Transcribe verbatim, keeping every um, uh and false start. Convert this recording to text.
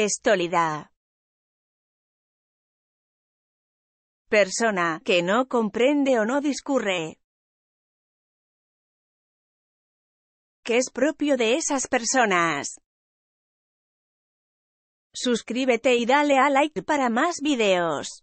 Estolidad. Persona que no comprende o no discurre. ¿Qué es propio de esas personas? Suscríbete y dale a like para más videos.